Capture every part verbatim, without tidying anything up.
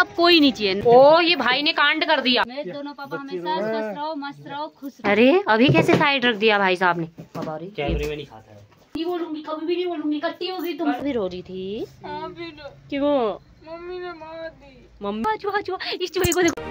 अब कोई नहीं चाहिए। ओ ये भाई ने कांड कर दिया। मेरे दोनों पापा हमेशा स्वस्थ रहो, मस्त रहो, खुश रहो। अरे अभी कैसे साइड रख दिया भाई साहब ने। कैमरे में नहीं खाता है। नहीं बोलूंगी, कभी भी नहीं बोलूंगी। इकट्ठी हो गई तुम भी रो रही थी क्यों? मम्मी ने मार दी। मम्मी इस चूहे को देखो।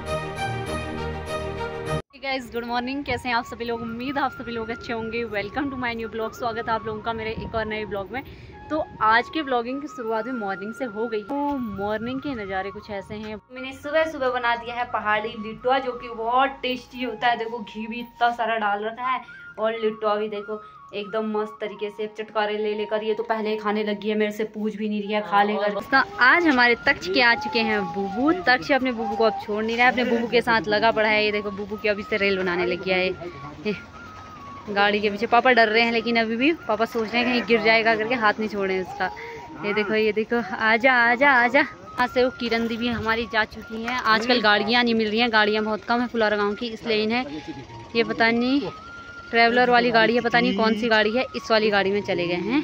गाइस गुड मॉर्निंग, कैसे हैं आप सभी लोग? उम्मीद आप सभी लोग अच्छे होंगे। Welcome to my new blog. स्वागत है आप लोगों का मेरे एक और नए ब्लॉग में। तो आज के ब्लॉगिंग की शुरुआत भी मॉर्निंग से हो गई। तो मॉर्निंग के नज़ारे कुछ ऐसे हैं। मैंने सुबह सुबह बना दिया है पहाड़ी लिट्टुआ, जो कि बहुत टेस्टी होता है। देखो घी भी इतना सारा डाल रखा है और लिट्टुआ भी देखो एकदम मस्त तरीके से चटकारे ले लेकर। ये तो पहले ही खाने लगी है, मेरे से पूछ भी नहीं रही है, खा लेकर। तो आज हमारे तक्ष के आ चुके हैं बुबू। तक्ष अपने बुबू को अब छोड़ नहीं रहा है, अपने बुबू के साथ लगा पड़ा है। ये देखो बुबू की अभी से रेल बनाने लगी है गाड़ी के पीछे। पापा डर रहे हैं, लेकिन अभी भी पापा सोच रहे हैं कहीं गिर जाएगा करके, हाथ नहीं छोड़े उसका। ये देखो ये देखो आजा आजा आजा। यहाँ से वो किरण दीदी हमारी जा चुकी हैं। आजकल गाड़ियाँ नहीं मिल रही हैं, गाड़ियाँ बहुत कम है फुलारा गाँव की, इसलिए इन्हें ये पता नहीं ट्रैवलर वाली गाड़ी है, पता नहीं कौन सी गाड़ी है, इस वाली गाड़ी में चले गए हैं।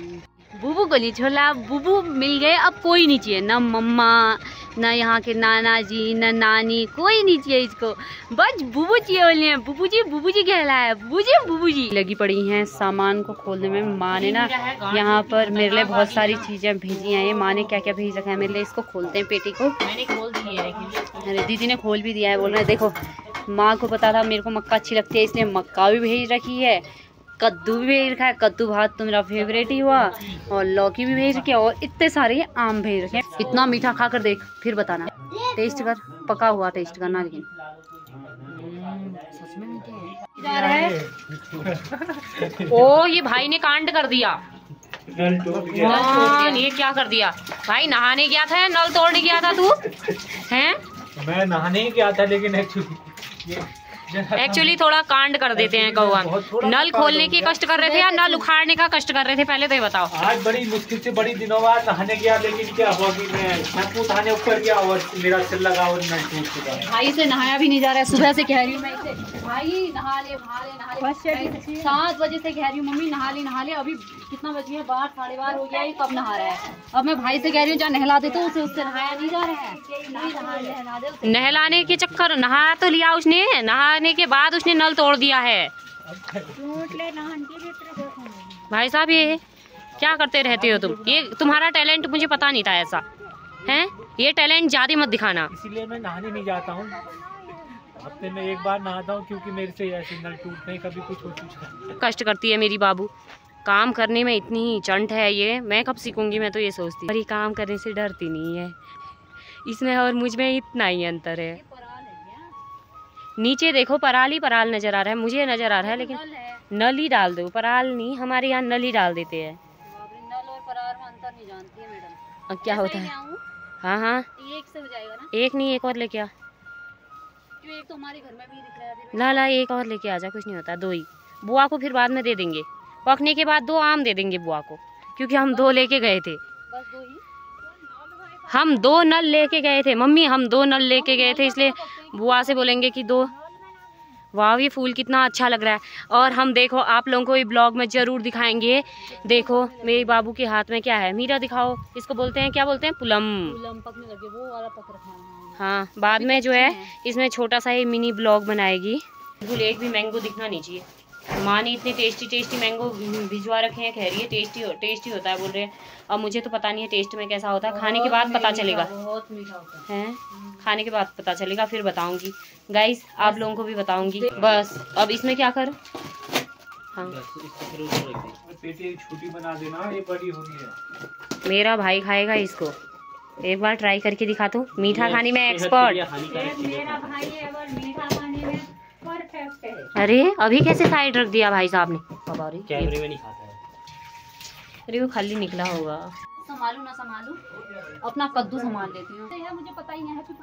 बुबू को नहीं छोला, बुबू मिल गए। अब कोई नहीं चाहिए, ना मम्मा, ना यहाँ के नाना जी, ना नानी, कोई नहीं चाहिए इसको। बस बुबू चाहिए, बोले हैं बुबू जी बुबू जी कहला है, बुबू जी बुबू जी। लगी पड़ी हैं सामान को खोलने में। माँ ने ना यहाँ पर मेरे लिए बहुत सारी चीज़ें भेजी हैं। ये माँ ने क्या क्या भेज रखा है मेरे लिए, इसको खोलते हैं पेटी को। मैंने खोल दिया है, अरे दीदी ने खोल भी दिया है। बोल रहे हैं देखो, माँ को पता था मेरे को मक्का अच्छी लगती है, इसलिए मक्का भी भेज रखी है। कद्दू भी भेज रखा है, कद्दू भात तो मेरा फेवरेट ही हुआ। और लौकी भी भेज रखी है, और इतने सारे आम भेज रखे हैं। इतना मीठा खा कर देख, फिर बताना, टेस्ट कर, पका हुआ टेस्ट करना। लेकिन सच में क्या है? ओ ये भाई ने कांड कर दिया, नल तोड़ दिया। ये क्या कर दिया भाई? नहाने गया था, नल तोड़ने गया था तू? हैं? मैं नहाने ही गया था, लेकिन एक्चुअली थोड़ा कांड कर देते हैं कौन। नल खोलने की कष्ट कर रहे थे या नल उखाड़ने का कष्ट कर रहे थे, पहले तो ये बताओ। आज बड़ी मुश्किल से, बड़ी दिनों बाद नहाने गया, लेकिन क्या हुआ कि मैं शैम्पू उठाने ऊपर गया और मेरा सिर लगा और नल टूट चुका। भाई से नहाया भी नहीं जा रहा है, सुबह से कह रही हूँ मैं इसे, भाई नहा ले नहा ले। सात बजे से कह रही हूँ मम्मी नहा ले नहा ले, अभी कितना बज गया, बारह साढ़े बारह हो गया है, कब नहा रहा है। अब मैं भाई से कह रही हूँ जा नहला दे, तो उसे उससे नहाया नहीं जा रहा है। नहलाने के चक्कर, नहा तो लिया उसने, नहा के बाद उसने नल तोड़ दिया है। भाई साहब ये क्या करते रहते हो तुम? ये तुम्हारा टैलेंट मुझे पता नहीं था ऐसा, हैं? ये टैलेंट ज्यादा मत दिखाना। इसीलिए मैं नहाने नहीं जाता हूँ, हफ्ते में एक बार नहाता हूँ, क्योंकि मेरे से ऐसे नल टूटते हैं, कभी कुछ हो चुका। कष्ट करती है मेरी बाबू, काम करने में इतनी चंट है ये। मैं कब सीखूंगी, मैं तो ये सोचती, पर ये काम करने से डरती नहीं है। इसमें और मुझ में इतना ही अंतर है। नीचे देखो पराल ही पराल नजर आ रहा है, मुझे नजर आ रहा है, लेकिन नल ही डाल दो, पराल नहीं। हमारे यहाँ नल ही डाल देते हैं। नल और पराल में अंतर नहीं जानती है मैडम। अब क्या होता है? हाँ हाँ एक से हो जाएगा ना। एक नहीं, एक और लेके आ। क्यों, एक तो हमारे घर में भी दिख रहा है। ला ला एक और लेके आ जा, कुछ नहीं होता, दो ही। बुआ को फिर बाद में दे देंगे, पकने के बाद दो आम दे देंगे बुआ को, क्योंकि हम दो लेके गए थे। बस दो ही? हम दो नल लेके गए थे मम्मी, हम दो नल लेके गए थे, इसलिए बुआ से बोलेंगे कि दो। वाह ये फूल कितना अच्छा लग रहा है। और हम देखो आप लोगों को ये ब्लॉग में ज़रूर दिखाएंगे। देखो मेरे बाबू के हाथ में क्या है, मीरा दिखाओ। इसको बोलते हैं, क्या बोलते हैं? पुलम। पुलम पकने लगे, वो वाला पक रखा है। हाँ बाद में जो है इसमें छोटा सा ही मिनी ब्लॉग बनाएगी। बिल्कुल एक भी मैंगो दिखना नहीं चाहिए। माँ ने इतने टेस्टी टेस्टी मैंगो भिजवा रखे हैं, कह रही है टेस्टी हो, टेस्टी होता है बोल रहे हैं। अब मुझे तो पता नहीं है टेस्ट में कैसा होता है, खाने के बाद पता चलेगा। बहुत मीठा होता है, हैं? खाने के बाद पता चलेगा, फिर बताऊंगी गाइस, आप लोगों को भी बताऊंगी। बस अब इसमें क्या कर, हाँ पेटी छोटी बना देना, ये बड़ी हो गई है। मेरा भाई खाएगा इसको, एक बार ट्राई करके दिखा दो। मीठा खाने में एक्सपर्ट। अरे अभी कैसे साइड रख दिया भाई साहब ने, कैमरे में नहीं खाता है। अरे वो खाली निकला होगा। संभालू ना संभालू, अपना कद्दू संभाल लेती हूँ। मुझे पता ही नहीं है। हैप्पी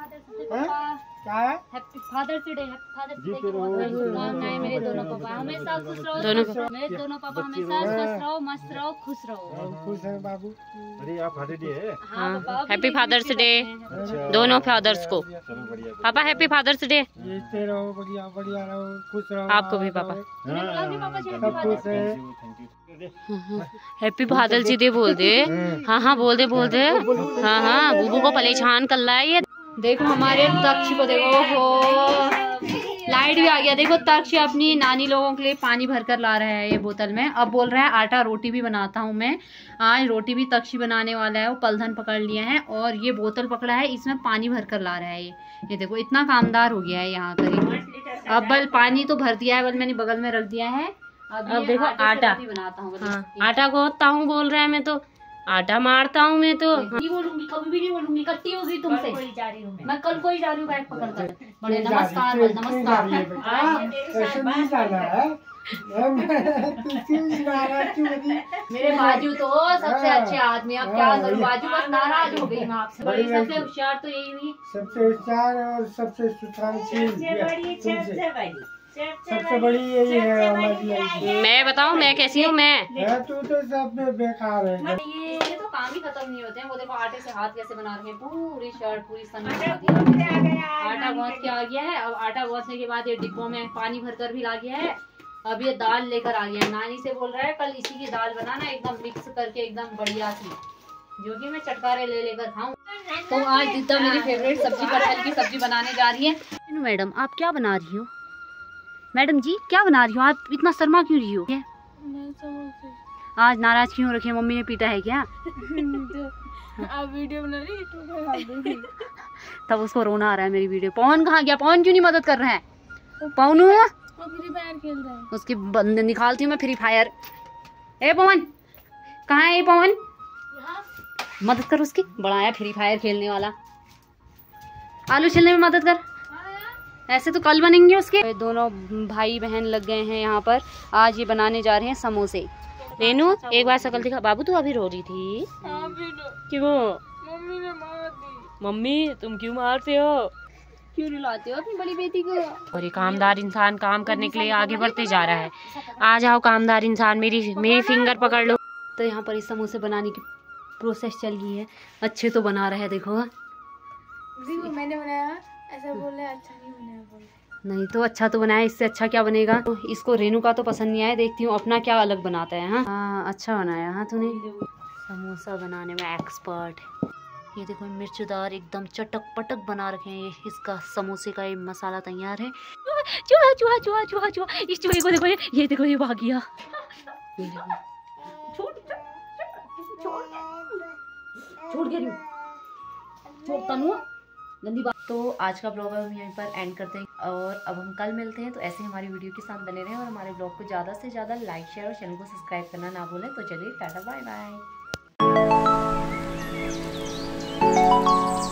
फादर से डे, मेरे दोनों पापा हमेशा खुश रहो, मेरे दोनों पापा हमेशा स्वस्थ रहो, मस्त रहो, खुश रहो बाबू। अरे आप हाँ, हैप्पी फादर्स डे दोनों फादर्स को। पापा हैप्पी फादर्स डे, आपको भी पापा। हैप्पी फादर जी डे बोल दे। हाँ हाँ बोल दे बोल दे। हाँ हाँ बुबू को परेशान कर रहा है ये। देखो हमारे तक्षी को देखो, हो लाइट भी आ गया। देखो तक्षी अपनी नानी लोगों के लिए पानी भरकर ला रहा है ये बोतल में। अब बोल रहा है आटा रोटी भी बनाता हूँ मैं। आज रोटी भी तक्षी बनाने वाला है। वो पलधन पकड़ लिया है और ये बोतल पकड़ा है, इसमें पानी भरकर ला रहा है ये। ये देखो इतना कामदार हो गया है यहाँ करीब। अब बल पानी तो भर दिया है, बल मैंने बगल में रख दिया है। अब, अब देखो आटा बनाता हूँ। हाँ, आटा गोदता हूँ बोल रहा है, मैं तो आटा मारता हूँ। मैं तो नहीं बोलूंगी, कभी भी नहीं बोलूंगी, कट्टी होगी तुमसे। मैं कल को ही जा रही हूँ बैग पकड़ कर। बड़े नमस्कार नमस्कार मेरे बाजू तो सबसे अच्छे आदमी, अब क्या करूँ बाजू, बस नाराज हो गई मैं आपसे। बड़ी सबसे होशियार तो यही हुई, सबसे होशियार और सबसे सुशांत सबसे बड़ी यही है हमारी। मैं बताऊं मैं कैसी हूँ मैं? तू तो सब में बेकार है। ये तो काम ही खत्म नहीं होते हैं। वो देखो आटे से हाथ कैसे बना रहे हैं, पूरी शर्ट पूरी सन्नी। आटा गूंथ के आ गया है। अब आटा गूंथने के बाद ये डिब्बों में पानी भरकर भी ला गया है। अब ये दाल लेकर आ गया है। नानी से बोल रहा है कल इसी की दाल बनाना एकदम मिक्स करके एकदम बढ़िया सी, जो कि मैं चटकारे ले लेकर खाऊं। तो आज जितना मेरी फेवरेट सब्जी कटहल की सब्जी बनाने जा रही है। मैडम आप क्या बना रही हो? मैडम जी क्या बना रही हो आप? इतना शर्मा क्यों रही हो? आज नाराज क्यों रखे? मम्मी ने पीटा है क्या? आप वीडियो बना रही तब उसको रोना आ रहा है मेरी वीडियो। पवन कहाँ गया? पवन क्यों नहीं मदद कर रहा है? पवनू फ्री फायर खेल रहा है। उसकी बंद निकालती हूँ मैं फ्री फायर। ए पवन कहाँ है? पवन मदद कर उसकी, बढ़ाया फ्री फायर खेलने वाला। आलू छिलने में मदद कर। ऐसे तो कल बनेंगे उसके। दोनों भाई बहन लग गए हैं यहाँ पर। आज ये बनाने जा रहे हैं समोसे। रेनू एक बार शकल दिखा। बाबू तू अभी रो रही थी क्यों? मम्मी ने मार दी। मम्मी तुम क्यों मारते हो? क्यों रुलाते हो अपनी बड़ी बेटी को? और ये कामदार इंसान काम करने के लिए आगे बढ़ते जा रहा है। आ जाओ कामदार इंसान, मेरी मेरी फिंगर पकड़ लो। तो यहाँ पर इस समोसे बनाने की प्रोसेस चल रही है। अच्छे तो बना रहा है देखो। मैंने बनाया ऐसा बोले, अच्छा नहीं बनाया बोले। नहीं तो अच्छा तो बनाया, इससे अच्छा क्या बनेगा? तो इसको रेनू का तो पसंद नहीं आया। देखती हूँ अपना क्या अलग बनाता है। हाँ हाँ अच्छा बनाया। हाँ तूने समोसा बनाने में एक्सपर्ट। ये देखो मिर्चदार एकदम चटक पटक बना रखे हैं। इसका समोसे का ये मसाला तैयार है। चूहा चूहा चूहा चूहा चूहा। इस चूहे को देखो, ये ये देखो ये भाग गया। छोड़ छोड़ गंदी बात। तो आज का ब्लॉग हम यहीं पर एंड करते हैं और अब हम कल मिलते हैं। तो ऐसे हमारी वीडियो के साथ बने रहें और हमारे ब्लॉग को ज़्यादा से ज़्यादा लाइक शेयर और चैनल को सब्सक्राइब करना ना भूलें। तो चलिए टाटा बाय बाय।